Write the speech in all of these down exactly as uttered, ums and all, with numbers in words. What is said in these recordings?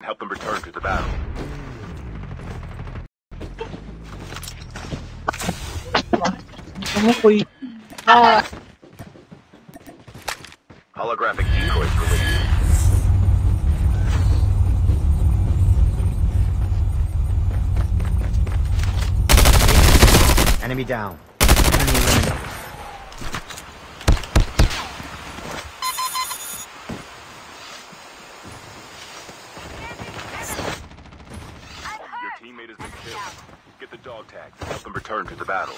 Help them return to the battle. Holographic decoys released. Enemy down. Enemy eliminated. Your teammate has been killed. Get the dog tags and help them return to the battle.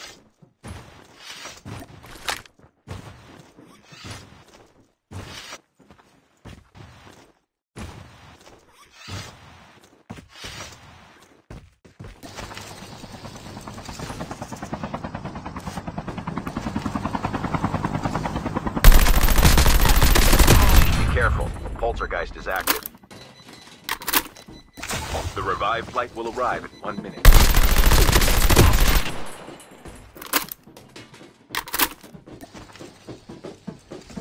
Poltergeist is active. The revived flight will arrive in one minute.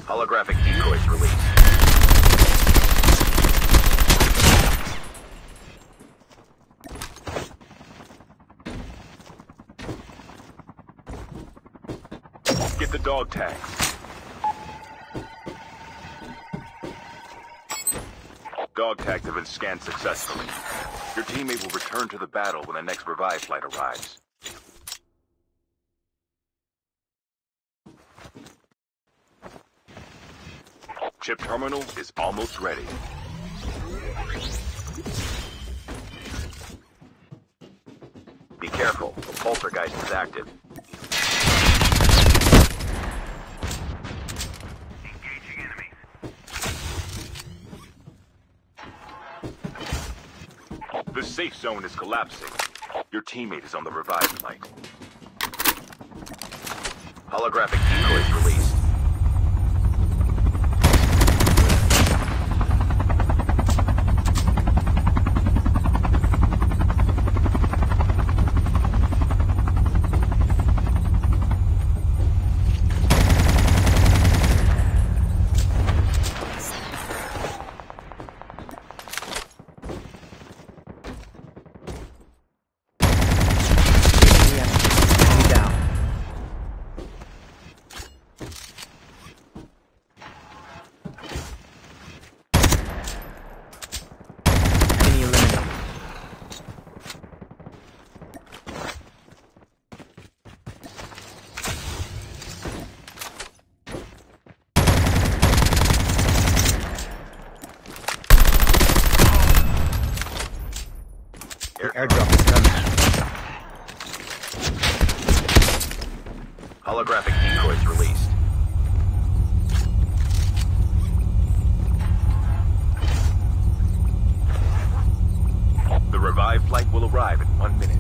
Holographic decoys released. Get the dog tags. Dog tags have been scanned successfully. Your teammate will return to the battle when the next revive flight arrives. Chip terminal is almost ready. Be careful, the poltergeist is active. The safe zone is collapsing. Your teammate is on the revive flight. Holographic decoys released. Airdrop is coming. Holographic decoys released. The revived flight will arrive in one minute.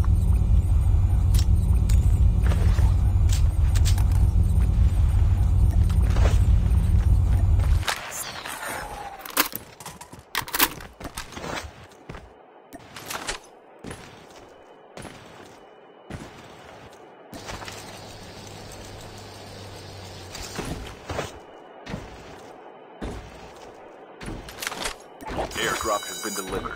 Airdrop has been delivered.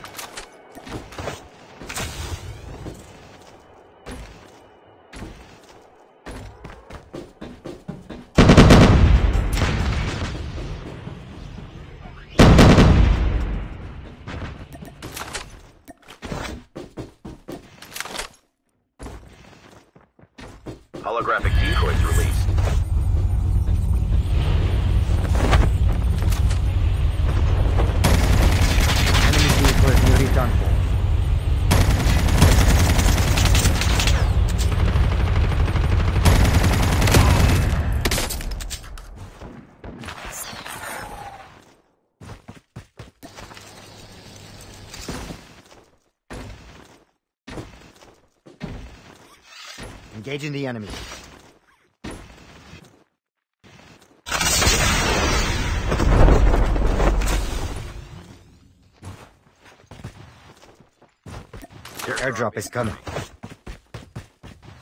Holographic decoys released. Engaging the enemy. Your airdrop is coming. Engaging enemies.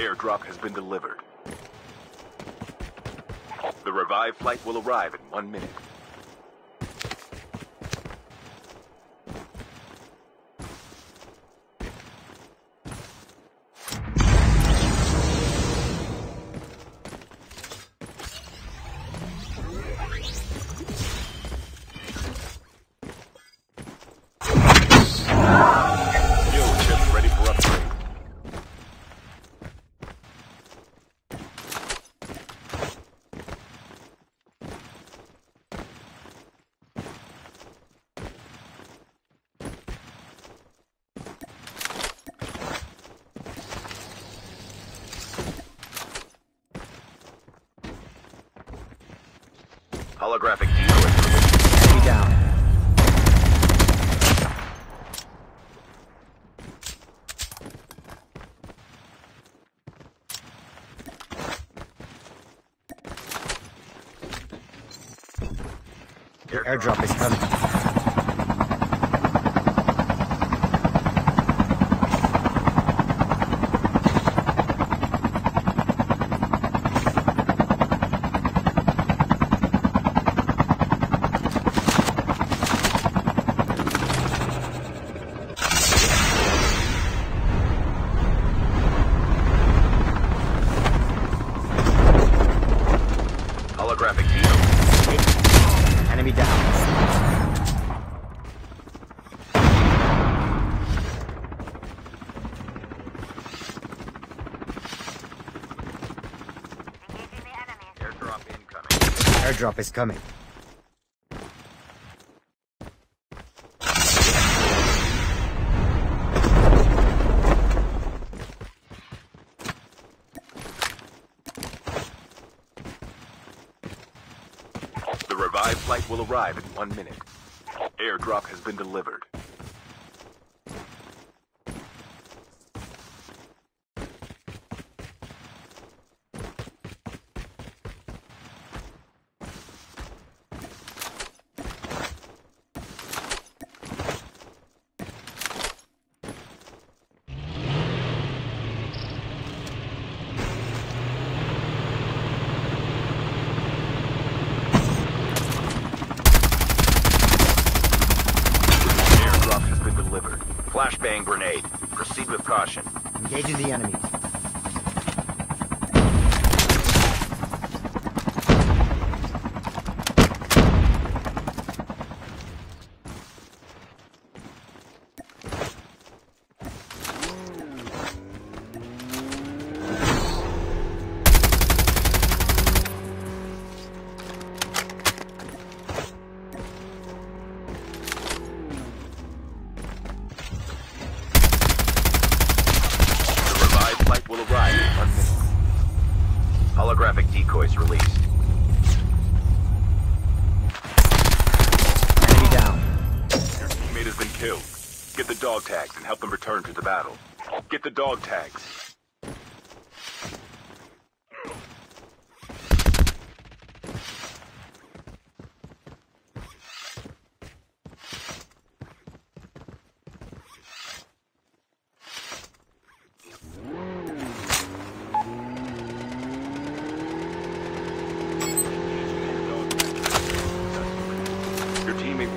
Airdrop has been delivered. The revived flight will arrive in one minute. Holographic decoy down. Your airdrop is coming. Enemy down. Engaging the enemy. Airdrop incoming. Airdrop is coming. Revived flight will arrive in one minute. Airdrop has been delivered. Flashbang grenade. Proceed with caution. Engaging the enemy. Holographic decoys released. Enemy down. Your teammate has been killed. Get the dog tags and help them return to the battle. Get the dog tags.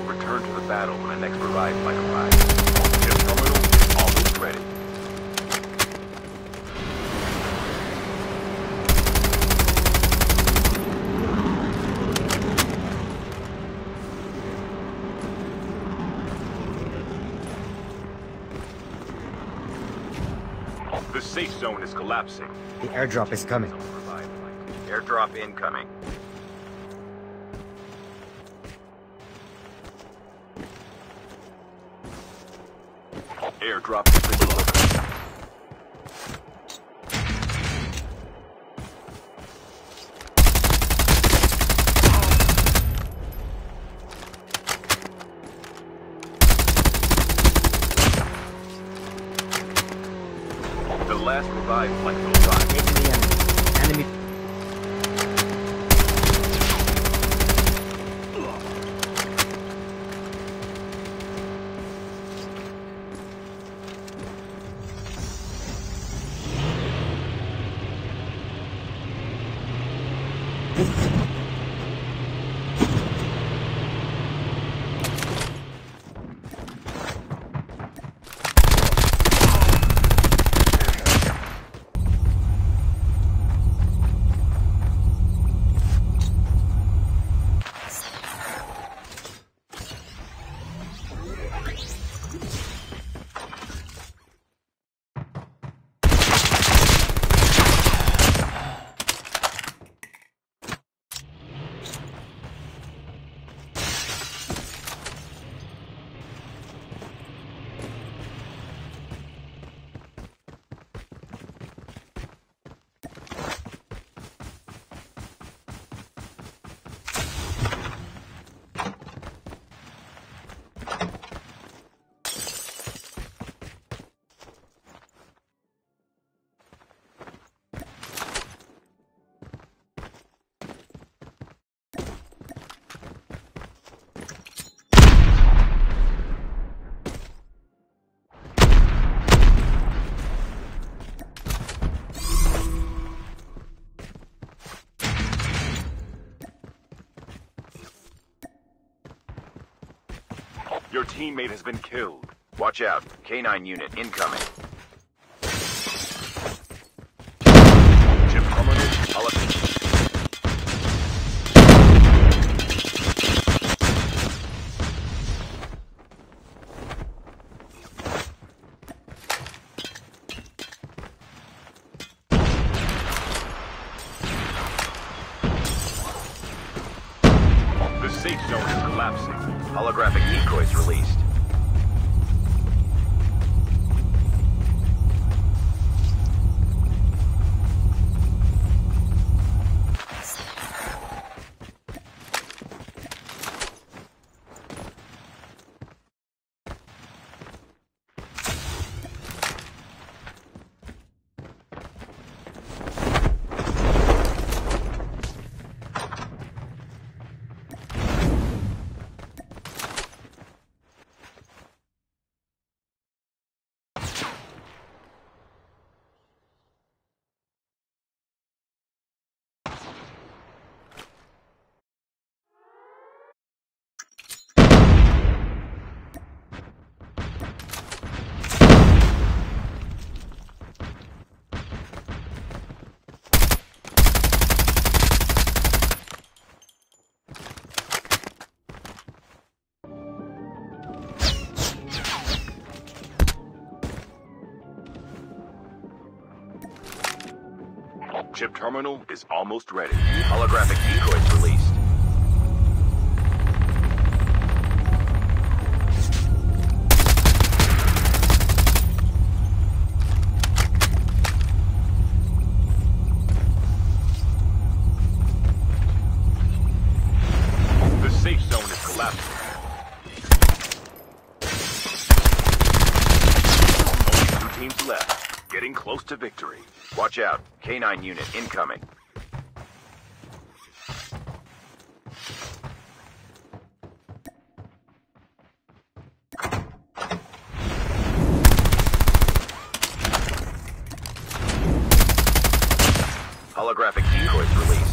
Return to the battle when the next arrive might arrive. Ship terminal always ready. The safe zone is collapsing. The airdrop is coming. Airdrop incoming. Airdrop has been delivered. The last revived flight will arrive. Enemy. Enemy. Your teammate has been killed. Watch out, K nine unit incoming. The safe zone is collapsing. Holographic decoys released. Chip terminal is almost ready. Holographic decoys released. The safe zone is collapsing. Only two teams left. Getting close to victory. Watch out, K nine unit incoming. Holographic decoys released.